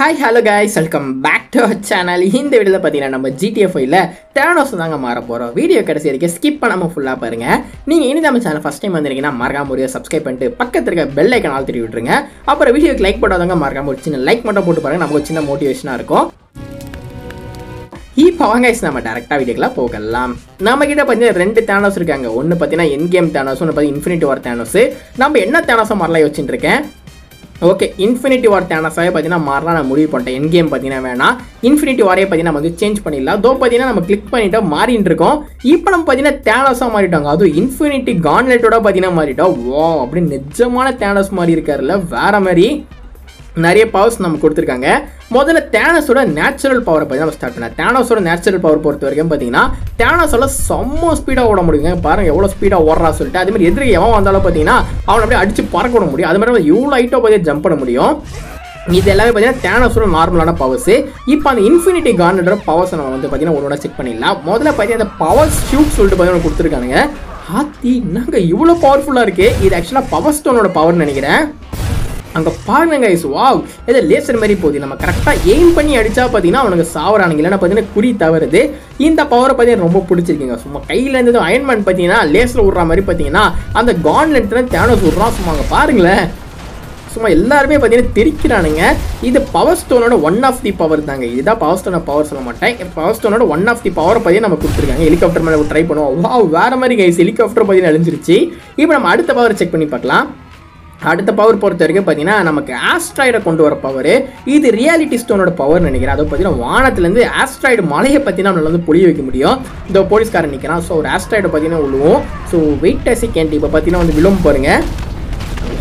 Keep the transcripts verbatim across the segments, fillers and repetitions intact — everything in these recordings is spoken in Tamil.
Hi, hello guys, welcome back to our channel. In this video, we will see Thanos in video. Video. Skip this video. If you channel first time, please subscribe and click the bell icon. If you like this video, like it. It motivation. Now guys, we will go to the video. We have two Thanos. One is Endgame Thanos, one is Infinity War Thanos. We will see what Thanos. Okay, Infinity War Thanos padina marana mudivu ponta end game padina vena Infinity War padina namakku change pannilla do padina namak click pannita marindirukom ipo nam padina Thanos ah maritanga adu Infinity Gauntlet oda padina marita wow apdi nijamana Thanos mari irkarla vera mari nariya powers namak koduthirukanga modala Thanos oda natural power padina nam start panna Thanos oda natural power porthu varaikum padina Thanos ola sammo speed ah oda mudiyunga paranga evlo speed ah orra solta adhe mari edriya evan vandalo padina avana apdi adichu parkoda mudiyum adhe mari you light ah padina jump panna mudiyum இது எல்லாமே பார்த்தீங்கன்னா Thanos-ஓட நார்மலான பவர்ஸ். இப்போ அந்த Infinity Gauntlet-ஓட பவர்ஸ் நம்ம வந்து பார்த்தீங்கன்னா ஒவ்வொரு செக் பண்ணிடலாம். முதல்ல பார்த்தீங்கன்னா அந்த பவர் ஷூட் சொல்லிட்டு பார்த்தீங்கன்னா கொடுத்திருக்காங்க. ஹாத்தி என்னங்க இவ்ளோ பவர்ஃபுல்லா இருக்கு. இது actually பவர் ஸ்டோனோட பவர்னு நினைக்கிறேன். அங்க பாருங்க गाइस வாவ் இது லேசர் மாதிரி போகுது நம்ம கரெக்ட்டா எய்ம் பண்ணி அடிச்சா பாத்தீங்கன்னா அவனுக்கு சாவறானுங்க இல்லனா பாத்தீங்கன்னா குறி தவறுது இந்த பவர் பாத்தீங்க ரொம்ப பிடிச்சிருக்கீங்க சும்மா கையில இருந்தது அயர்ன் மேன் பாத்தீங்கன்னா லேசர்ல ஊர்ற மாதிரி பாத்தீங்கன்னா அந்த Gauntlet-ல Thanos ஊர்றா சும்மாங்க பாருங்களே சும்மா எல்லாரும் பாத்தீங்கன்னா தெரிக்கிறானுங்க இது பவர் ஸ்டோனோட ஒன் ஆஃப் தி பவர் தாங்க இதுதான் பவர் ஸ்டோனோட பவர் சொல்ல மாட்டேன் பவர் ஸ்டோனோட ஒன் ஆஃப் தி பவர் பாத்தீங்க நம்ம கொடுத்திருக்காங்க ஹெலிகாப்டர் மேல ட்ரை பண்ணுவோம் வாவ் வேற மாதிரி गाइस ஹெலிகாப்டர் பாத்தீங்க அழிஞ்சிருச்சு இப்போ நம்ம அடுத்த பவர் செக் பண்ணி பார்க்கலாம் அடுத்த பவர் பொறுத்த வரைக்கும் பாத்தீங்கன்னா நமக்கு ஆஸ்ட்ராய்டை கொண்டு வர பவர் இது ரியாலிட்டி ஸ்டோனோட பவர் நினைக்கிறேன் அது பாத்தீங்கன்னா வானத்துல இருந்து ஆஸ்ட்ராய்டு மலையை பத்தினா நம்மளால வந்து புரிய வைக்க முடியும் இந்த போலீஸ்காரன் நிக்கிறான் சோ ஒரு ஆஸ்ட்ராய்டை பாத்தீங்கன்னா விழுவோம் சோ வெயிட் அசி கேண்டி இப்ப பாத்தீங்கன்னா வந்து விழும் பாருங்க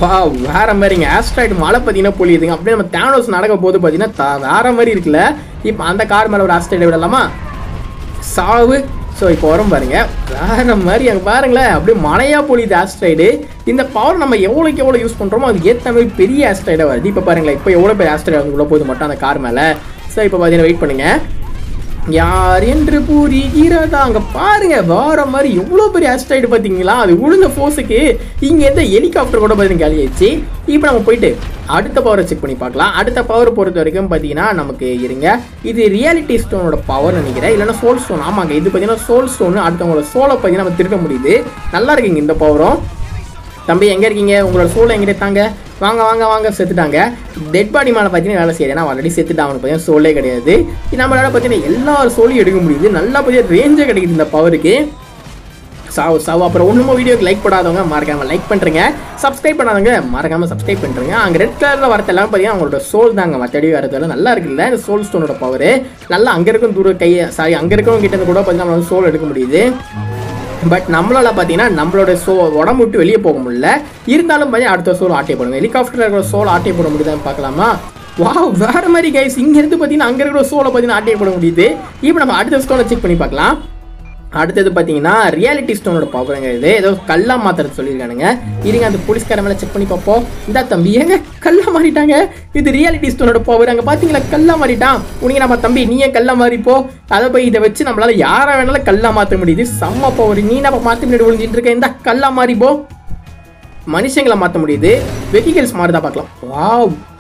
வாவ் வேற மாதிரிங்க ஆஸ்ட்ராய்டு மலை பாத்தீங்கன்னா புரியுதுங்க அப்படியே நம்ம Thanos நடக்க போது பாத்தீங்கன்னா வேற மாதிரி இருக்குல்ல இப்போ அந்த கார் மேல ஒரு ஆஸ்ட்ராய்டை விடலாமா சாவு சோ இப்போ வரும் பாருங்க வேற மாதிரி அங்க பாருங்களேன் அப்படியே மலையா பொழியுது ஆஸ்ட்ராய்டு இந்த பவர் நம்ம எவ்வளோக்கு எவ்வளோ யூஸ் பண்ணுறோமோ அதுக்கு ஏற்ற மாதிரி பெரிய ஆஸ்ட்ராய்டாக வருது இப்போ பாருங்களேன் இப்போ எவ்வளோ பெரிய ஆஸ்ட்ராய்டு வந்து உள்ள போகுது மட்டும் அந்த கார் மேலே ஸோ இப்போ பார்த்தீங்கன்னா வெயிட் பண்ணுங்க யார் என்று புரிகிறதா அங்கே பாருங்க வேற மாதிரி எவ்வளோ பெரிய ஆஸ்ட்ராய்டு பார்த்தீங்களா அது உழுந்த ஃபோர்ஸுக்கு இங்கே எந்த ஹெலிகாப்டர் கூட பார்த்தீங்கன்னா காலியாச்சு இப்போ நம்ம போயிட்டு அடுத்த பவரை செக் பண்ணி பார்க்கலாம் அடுத்த பவர் பொறுத்த வரைக்கும் பார்த்தீங்கன்னா நமக்கு இருங்க இது ரியாலிட்டி ஸ்டோனோட பவர் நினைக்கிறேன் இல்லைன்னா சோல் ஸ்டோன் ஆமாங்க இது பார்த்தீங்கன்னா சோல் ஸ்டோன் அடுத்தவங்களோட சோலை பார்த்தீங்கன்னா நம்ம திருட முடியுது நல்லா இருக்குங்க இந்த பவரும் தம்பி எங்கே இருக்கீங்க உங்களோட சோலை எங்கே தாங்க வாங்க வாங்க வாங்க செத்துட்டாங்க டெட் பாடி மேலே பார்த்தீங்கன்னா வேலை செய்யறேன் நான் ஆல்ரெடி செத்துட்டான் பார்த்தீங்கன்னா சோலே கிடையாது நம்மளால பார்த்தீங்கன்னா எல்லா சோலையும் எடுக்க முடியுது நல்லா பார்த்தீங்கன்னா ரேஞ்சே கிடைக்குது இந்த பவருக்கு சாவு சாவு அப்புறம் ஒன்றுமோ வீடியோக்கு லைக் போடாதவங்க மறக்காமல் லைக் பண்ணுறேங்க சப்ஸ்கிரைப் பண்ணாதவங்க மறக்காமல் சப்ஸ்கிரைப் பண்ணுறேங்க அங்கே ரெட் கலரில் வரத்த எல்லாம் பார்த்தீங்கன்னா அவங்களோட சோல் தாங்க மற்றடி வரதெல்லாம் நல்லா இருக்குல்ல இந்த சோல் ஸ்டோனோட பவர் நல்லா அங்கே இருக்கும் தூர கையை சாரி அங்கே இருக்கவங்க கிட்ட இருந்து கூட பார்த்தீங்கன்னா நம்மளால சோல் எடுக்க முடியுது பட் நம்மளால் பார்த்தீங்கன்னா நம்மளோட சோ உடம்பு விட்டு வெளியே போக முடியல இருந்தாலும் பார்த்தீங்கன்னா அடுத்த சோல் ஆட்டை போடுங்க ஹெலிகாப்டரில் இருக்கிற சோல் ஆட்டை போட முடியுதான்னு பார்க்கலாமா வாவ் வேறு மாதிரி கைஸ் இங்கேருந்து பார்த்தீங்கன்னா அங்கே இருக்கிற சோலை பார்த்தீங்கன்னா ஆட்டை போட முடியுது இப்போ நம்ம அடுத்த ஸ்டோனை செக் பண்ணி பார்க்கலாம் அடுத்தது பார்த்தீங்கன்னா ரியாலிட்டி ஸ்டோனோட பவருங்க இது ஏதோ கல்லா மாத்திரத்து சொல்லியிருக்கானுங்க இருங்க அந்த போலீஸ்கார மேலே செக் பண்ணி பார்ப்போம் இந்த தம்பி ஏங்க கல்லா மாறிட்டாங்க இது ரியாலிட்டி ஸ்டோனோட பவர் அங்கே பார்த்தீங்களா கல்லா மாறிட்டான் உனக்கு நம்ம தம்பி நீ ஏன் கல்லா மாறிப்போ அதை போய் இதை வச்சு நம்மளால யாரை வேணாலும் கல்லா மாற்ற முடியுது செம்ம பவர் நீ நம்ம மாற்றி முன்னாடி ஒழிஞ்சிட்டு இருக்க இந்த கல்லா மாறிப்போ மனுஷங்களை மாற்ற முடியுது வெஹிக்கிள்ஸ் மாறுதான் பார்க்கலாம் வாவ்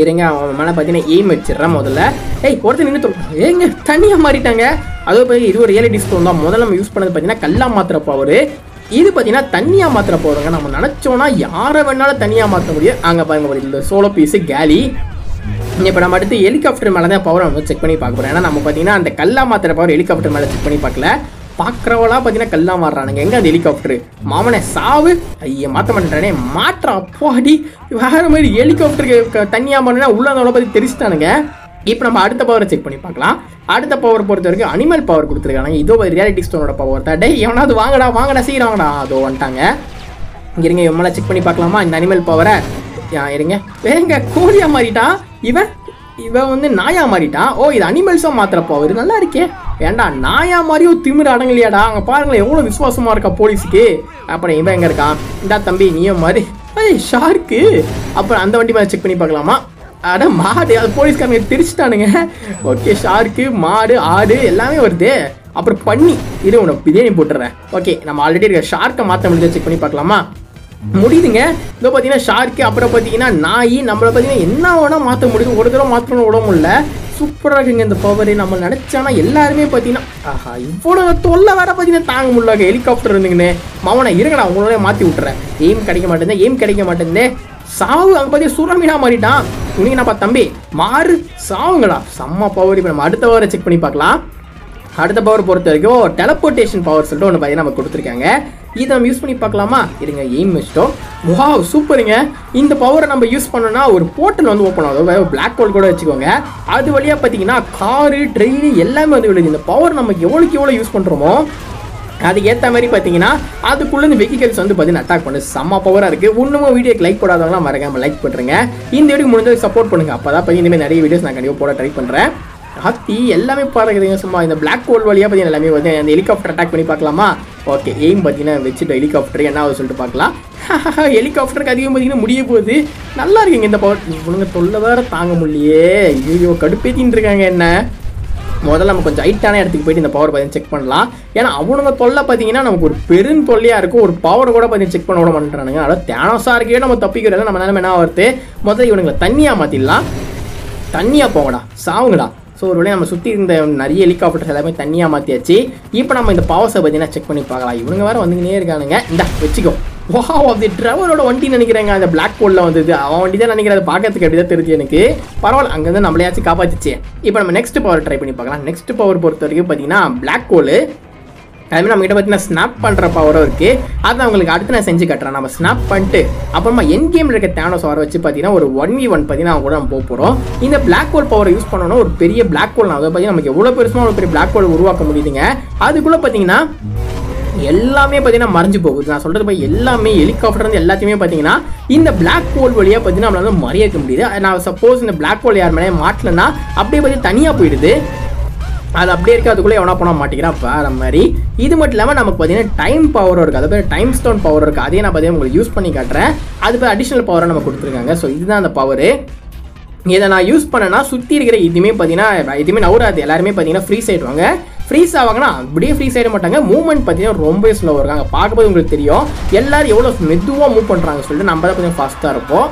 ஏறங்க அவன் மேலே பார்த்தீங்கன்னா எய்ம் வச்சிடறேன் முதல்ல ஏய் ஒருத்தர் நின்று ஏங்க தனியாக மாறிட்டாங்க அது பார்த்தீங்கன்னா இது ஒரு ரியாலிட்டி ஸ்டோன் தான் முதல்ல நம்ம யூஸ் பண்ணது பார்த்தீங்கன்னா கல்லா மாத்திர பவர் இது பார்த்தீங்கன்னா தனியாக மாத்திர பவருங்க நம்ம நினச்சோன்னா யாரை வேணாலும் தனியாக மாற்ற முடியும் அங்கே பாருங்க இந்த சோலோ பீஸு கேலி இப்போ நம்ம அடுத்து ஹெலிகாப்டர் மேலே தான் பவரை நம்ம செக் பண்ணி பார்க்க போகிறோம் ஏன்னா நம்ம பார்த்தீங்கன்னா அந்த கல்லா மாத்திர பவர் ஹெலிகாப்டர் மேலே செக் பண்ணி பார்க்கல பார்க்குறவெல்லாம் பார்த்தீங்கன்னா கல்லா மாறுறானுங்க எங்கே அந்த ஹெலிகாப்டரு மாமனை சாவு ஐயா மாற்ற மாட்டேன்றானே மாற்ற அப்பாடி வேறு மாதிரி ஹெலிகாப்டருக்கு தனியாக மாறினா உள்ளதோட பற்றி தெரிஞ்சுட்டானுங்க இப்போ நம்ம அடுத்த பவரை செக் பண்ணி பார்க்கலாம் அடுத்த பவர் பொறுத்த வரைக்கும் அனிமல் பவர் கொடுத்துருக்காங்க இதோ ரியாலிட்டி ஸ்டோனோட பவர் தான் டே எவனாவது வாங்கடா வாங்கடா செய்கிறாங்கடா அதோ வந்துட்டாங்க இருங்க இவங்களாம் செக் பண்ணி பார்க்கலாமா இந்த அனிமல் பவரை இருங்க வேங்க கோழியாக மாறிட்டான் இவன் இவன் வந்து நாயாக மாறிட்டான் ஓ இது அனிமல்ஸாக மாத்திர பவர் நல்லா இருக்கே ஏண்டா நாயா மாதிரியும் திமிர் அடங்கலையாடா, அங்கே பாருங்களேன் எவ்வளோ விசுவாசமாக இருக்கா போலீஸுக்கு. அப்புறம் இவன் எங்கே இருக்கான், இந்தா தம்பி நீ மாதிரி ஏய் ஷார்க்கு. அப்புறம் அந்த வண்டி மேலே செக் பண்ணி பார்க்கலாமா, அட மாடு, அது போலீஸ்காரங்க தெரிச்சுட்டானுங்க. ஓகே, ஷார்க்கு, மாடு, ஆடு எல்லாமே வருது. அப்புறம் பண்ணி இரு உனக்கு பிரியாணி போட்டுறேன். ஓகே, நம்ம ஆல்ரெடி இருக்க ஷார்க்கை மாற்ற முடிஞ்ச செக் பண்ணி பார்க்கலாமா, முடியுதுங்க. இதோ பார்த்தீங்கன்னா ஷார்க்கு, அப்புறம் பார்த்தீங்கன்னா நாய், நம்மளை பார்த்தீங்கன்னா என்ன வேணால் மாற்ற முடியும். ஒரு தடவை மாற்றணும்னு விட முடியல. சூப்பராக இருக்குங்க இந்த பவர். நம்ம நினச்சானா எல்லாருமே பார்த்தீங்கன்னா ஆஹா இவ்வளோ தொல்லை வேற பார்த்தீங்கன்னா தாங்க முடியல. ஹெலிகாப்டர் இருந்துங்கண்ணே மவனை இருங்கடா அவங்களோட மாற்றி விட்டுறேன். எய்ம் கிடைக்க மாட்டேங்குது, எய்ம் கிடைக்க மாட்டேங்குது. சாவு அங்கே பார்த்தி சுரமினா மாறிட்டான். உனக்குண்ணாப்பா தம்பி மாறு சாவுங்களா. செம்ம பவர். இப்போ நம்ம அடுத்த பவரை செக் பண்ணி பார்க்கலாம். அடுத்த பவர் பொறுத்த வரைக்கும் டெலபோர்டேஷன் பவர் சொல்லிட்டு ஒன்று பார்த்தீங்கன்னா நம்ம கொடுத்துருக்காங்க. இதை நம்ம யூஸ் பண்ணி பார்க்கலாமா, இருங்க எய்ம் வச்சிட்டோம். வா சூப்பருங்க. இந்த பவரை நம்ம யூஸ் பண்ணோம்னா ஒரு போர்ட்டல் வந்து ஓப்பன் ஆகும், பிளாக் ஹோல் கூட வச்சுக்கோங்க. அது வழியாக பார்த்தீங்கன்னா காரு, ட்ரெயின் எல்லாமே வந்து விடுது. இந்த பவர் நம்ம எவ்வளோக்கு எவ்வளோ யூஸ் பண்ணுறோமோ அதுக்கேற்ற மாதிரி பார்த்தீங்கன்னா அதுக்குள்ளே இந்த வெஹிக்கல்ஸ் வந்து பார்த்தீங்கன்னா அட்டாக் பண்ணுது. செம்ம பவராக இருக்குது. ஒன்றுமே வீடியோக்கு லைக் போடாதவங்களாம் மறக்காம லைக் பண்ணுறேங்க. இந்த வீடியோக்கு முடிஞ்சது சப்போர்ட் பண்ணுங்கள். அப்போ தான் பார்த்தீங்கன்னா இனிமேல் நிறைய வீடியோஸ் நான் கண்டிப்பாக போட ட்ரை பண்ணுறேன். ஹத்தி எல்லாமே பார்க்குறீங்க. சும்மா இந்த பிளாக் ஹோல் வழியாக பார்த்தீங்கன்னா எல்லாமே வந்து அந்த ஹெலிகாப்டர் அட்டாக் பண்ணி பார்க்கலாமா. ஓகே, எய்ம் பார்த்தீங்கன்னா வச்சுட்டு ஹெலிகாப்டர் என்ன ஆகுது சொல்லிட்டு பார்க்கலாம். ஹெலிகாப்டருக்கு அதிகம் பார்த்தீங்கன்னா முடிய போகுது. நல்லா இருக்குங்க இந்த பவர். இவனுங்க தொல்லை வேறு தாங்க முடியே. ஐயோ கடுப்பேத்தின்னு இருக்காங்க. என்ன முதல்ல நம்ம கொஞ்சம் ஹைட்டான இடத்துக்கு போய்ட்டு இந்த பவர் பார்த்தீங்கன்னா செக் பண்ணலாம். ஏன்னா அவனுங்க தொல்லை பார்த்தீங்கன்னா நமக்கு ஒரு பெரும் தொல்லையாக இருக்கும். ஒரு பவர் கூட பார்த்தீங்கன்னா செக் பண்ண விட மாட்டேறானுங்க. அதாவது தேனோஸாக இருக்கவே நம்ம தப்பிக்கிறதா. நம்ம நிலைமை என்ன வருது, முதல்ல இவனுங்களை தண்ணியாக மாற்றிடலாம். தண்ணியாக போங்கடா சாவுங்கடா. ஸோ ஒரு வேலையை நம்ம சுற்றி இந்த நிறைய ஹெலிகாப்டர்ஸ் எல்லாமே தண்ணியாக மாற்றியாச்சு. இப்போ நம்ம இந்த பவர்ஸை பார்த்தீங்கன்னா செக் பண்ணி பார்க்கலாம். இவனுங்க வேறு வந்துக்கினே இருக்கானுங்க. இந்த வச்சுக்கோ வா அப்படி ட்ரைவரோட வண்டி நினைக்கிறேங்க. அந்த பிளாக் ஹோலில் வந்தது அவன் வண்டி தான் நினைக்கிறேன். அது பார்க்கறதுக்கு அப்படி தான் தெரிஞ்சு எனக்கு. பரவாயில்ல, அங்கேருந்து நம்மளையாச்சும் காப்பாற்றிச்சு. இப்போ நம்ம நெக்ஸ்ட் பவர் ட்ரை பண்ணி பார்க்கலாம். நெக்ஸ்ட் பவர் பொறுத்த வரைக்கும் பார்த்தீங்கன்னா பிளாக் ஹோலு. அதுமாதிரி நம்மகிட்ட பார்த்தீங்கன்னா ஸ்னாப் பண்ணுற பவரும் இருக்குது. அதை அவங்களுக்கு அடுத்து நான் செஞ்சு கட்டுறேன். நம்ம ஸ்னாப் பண்ணிட்டு அப்புறமா என் கேமில் இருக்க தேனோஸ் வர வச்சு பார்த்தீங்கன்னா ஒரு ஒன் வி ஒன் பார்த்தீங்கன்னா அவங்க கூட நம்ம போக போகிறோம். இந்த பிளாக் ஹோல் பவரை யூஸ் பண்ணோன்னா ஒரு பெரிய பிளாக் ஹோல் நான் அதை பார்த்தீங்கன்னா நமக்கு எவ்வளோ பெருசுமா ஒரு பெரிய பிளாக் ஹோல் உருவாக்க முடியுதுங்க. அதுக்குள்ளே பார்த்தீங்கன்னா எல்லாமே பார்த்தீங்கன்னா மறைஞ்சு போகுது. நான் சொல்கிறது போய் எல்லாமே ஹெலிகாப்டர் வந்து எல்லாத்தையுமே பார்த்தீங்கன்னா இந்த பிளாக் ஹோல் வழியாக பார்த்தீங்கன்னா நம்மளால மறைய வைக்க முடியுது. நான் சப்போஸ் இந்த பிளாக் ஹோல் யார் மேலே மாட்டலன்னா அப்படியே பார்த்தீங்கன்னா தனியாக போயிடுது. அது அப்படியே இருக்குது. அதுக்குள்ளே எவனா போனால் மாட்டேங்கிறான் வேறு மாதிரி. இது மட்டும் இல்லாமல் நமக்கு பார்த்தீங்கன்னா டைம் பவரும் இருக்குது. அது பேர் டைம் ஸ்டோன் பவர் இருக்குது. அதே நான் பார்த்தீங்கன்னா உங்களுக்கு யூஸ் பண்ணி காட்டுறேன். அது பேர் அடிஷ்னல் பவராக நம்ம கொடுத்துருக்காங்க. ஸோ இதுதான் அந்த பவரு. இதை நான் யூஸ் பண்ணேன்னா சுற்றி இருக்கிற இதுவுமே பார்த்தீங்கன்னா எதுவுமே நவுறாது. எல்லாருமே பார்த்தீங்கன்னா ஃப்ரீஸ் ஆகிடுவாங்க. ஃப்ரீஸ் ஆவாங்கன்னா அப்படியே ஃப்ரீஸ் ஆகிட மாட்டாங்க. மூவ்மெண்ட் பார்த்தீங்கன்னா ரொம்ப ஸ்லோவாக இருக்காங்க. பார்க்கும்போது உங்களுக்கு தெரியும் எல்லோரும் எவ்வளோ மெதுவாக மூவ் பண்ணுறாங்க சொல்லிட்டு நம்ம தான் கொஞ்சம் ஃபாஸ்ட்டாக இருப்போம்.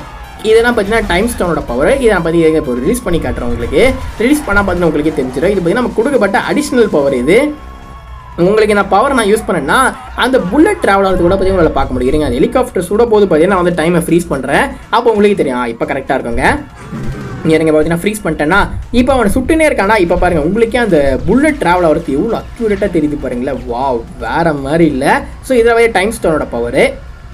இதெல்லாம் பார்த்தீங்கன்னா டைம் ஸ்டோனோட பவர். இதை நான் பார்த்தீங்கன்னா இப்போ ரிலீஸ் பண்ணி காட்டுறேன் உங்களுக்கு. ரிலீஸ் பண்ணால் பார்த்தீங்கன்னா உங்களுக்கே தெரிஞ்சிடும். இது பார்த்தீங்கன்னா நம்ம கொடுக்கப்பட்ட அடிஷ்னல் பவர். இது உங்களுக்கு இந்த பவர் நான் யூஸ் பண்ணேன்னா அந்த புல்லட் ட்ராவல் ஆகிறது கூட பார்த்தீங்கன்னா உங்களை பார்க்க முடியுங்க. அந்த ஹெலிகாப்டர் சுட போது பார்த்தீங்கன்னா நான் வந்து டைமை ஃப்ரீஸ் பண்ணுறேன். அப்போ உங்களுக்கு தெரியும் இப்போ கரெக்டாக இருக்குங்க. இறங்க பார்த்தீங்கன்னா ஃப்ரீஸ் பண்ணிட்டேன்னா இப்போ அவனை சுட்டுனே இருக்கானா. இப்போ பாருங்கள் உங்களுக்கே அந்த புல்லட் ட்ராவல் ஆகிறது எவ்வளோ அக்யூரேட்டாக தெரியுது பாருங்களேன். வாவ் வேறு மாதிரி இல்லை. ஸோ இதில் டைம் ஸ்டோனோட பவர்.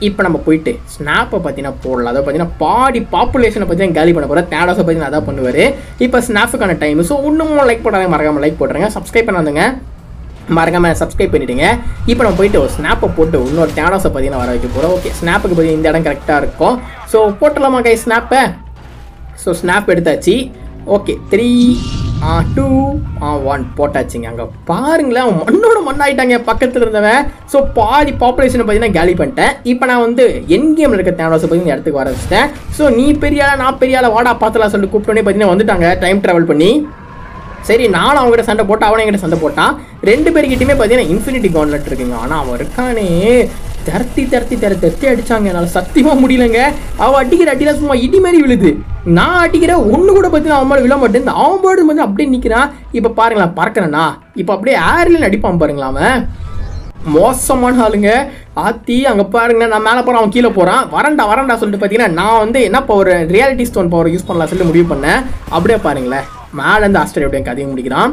இப்போ நம்ம போயிட்டு ஸ்னாப்பை பார்த்தீங்கன்னா போடலாம். அதை பார்த்தீங்கன்னா பாடி பாப்புலேஷனை பார்த்தீங்கன்னா காலி பண்ண போகிறேன். தேனோஸை பார்த்தீங்கன்னா அதான் பண்ணுவார். இப்போ ஸ்னாப்புக்கான டைம். ஸோ இன்னமும் லைக் போடுறாங்க மறக்காமல் லைக் போடுறாங்க. சப்ஸ்கிரைப் பண்ணாதுங்க மறக்காமல் சப்ஸ்கிரைப் பண்ணிவிடுங்க. இப்போ நம்ம போயிட்டு ஒரு ஸ்னாப்பை போட்டு இன்னொரு தேனோஸை பார்த்தீங்கன்னா வர வைக்க போகிறோம். ஓகே, ஸ்னாப்புக்கு பார்த்தீங்கன்னா இந்த இடம் கரெக்டாக இருக்கும். ஸோ போட்டலாமா கை ஸ்னாப்பை. ஸோ ஸ்னாப் எடுத்தாச்சு. Okay, three ah two ah one போட்டாச்சுங்க. அங்கே பாருங்களேன் அவன் மண்ணோட மண்ணாயிட்டாங்க பக்கத்தில் இருந்தவன். ஸோ பாதி பாப்புலேஷனை பார்த்தீங்கன்னா காலி பண்ணிட்டேன். இப்போ நான் வந்து என் கேமில் இருக்க தேனோஸை பற்றி இந்த இடத்துக்கு வர வச்சுட்டேன். ஸோ நீ பெரியாளா நான் பெரியாளா வாடா பார்த்தலாம் சொல்லிட்டு கூப்பிட்டோன்னே பார்த்தீங்கன்னா வந்துட்டாங்க டைம் ட்ராவல் பண்ணி. சரி நானும் அவங்ககிட்ட சண்டை போட்டான், அவனை என்கிட்ட சண்டை போட்டான். ரெண்டு பேர்கிட்டையுமே பார்த்தீங்கன்னா இன்ஃபினிட்டி கான்லெட் இருக்குங்க. ஆனால் அவன் இருக்கானே தரத்தி தரத்தி தர தரத்தி அடித்தாங்க. என்னால் சத்தியமாக முடியலைங்க. அவள் அடிக்கிற அடிலாம் சும்மா இடி மாதிரி விழுது. நான் அடிக்கிற ஒன்று கூட பார்த்தீங்கன்னா அவன் மேலே விழ மாட்டேன். இந்த அவன் பேர்டு வந்து அப்படியே நிற்கிறான். இப்போ பாருங்களேன் பறக்கிறேண்ணா. இப்போ அப்படியே ஏர்லேயே அடிப்பான் பாருங்களா. அவன் மோசமான ஆளுங்க. ஆத்தி அங்கே பாருங்க நான் மேலே போகிறேன் அவன் கீழே போகிறான். வரண்டா வரண்டா சொல்லிட்டு பார்த்தீங்கன்னா நான் வந்து என்ன power reality stone power use பண்ணலாம் சொல்லிட்டு முடிவு பண்ணேன். அப்படியே பாருங்களேன் மேலே இருந்து ஆஸ்திரேலியா அப்படியே கதையை முடிக்கிறான்.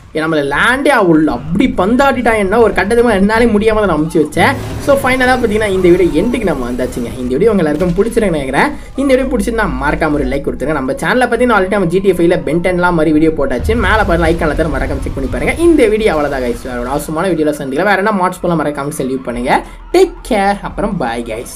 நம்மளை லேண்டே உள்ள அப்படி பந்தாடிட்டாங்கன்னா ஒரு கட்டத்துக்கு என்னாலே முடியாமல் நான் அமுச்சு வச்சேன். ஸோ ஃபைனலாக பார்த்தீங்கன்னா இந்த வீடியோ எண்டுக்கு நம்ம வந்தாச்சுங்க. இந்த வீடியோ உங்கள் எல்லாருக்கும் பிடிச்சிருக்குன்னு நினைக்கிறேன். இந்த வீடியோ பிடிச்சிருந்தா மறக்காம ஒரு லைக் கொடுத்துருங்க. நம்ம சேனலை பார்த்தீங்கன்னா ஆல்ரெடி நம்ம ஜிடிஎஃப்ஐயில் பென்டென்லாம் மாதிரி வீடியோ போட்டாச்சு. மேலே பார்த்து லைக் ஆன தர மறக்காம செக் பண்ணி பாருங்கள். இந்த வீடியோ அவ்வளோதான் கைஸ். வேறு ஒரு அவசரமான வீடியோவில் சந்திக்கலாம். வேறு என்ன மாட்ஸ் போலாம் மறக்காமல் செல்யூட் பண்ணுங்கள். Take care. அப்புறம் பாய் கைஸ்.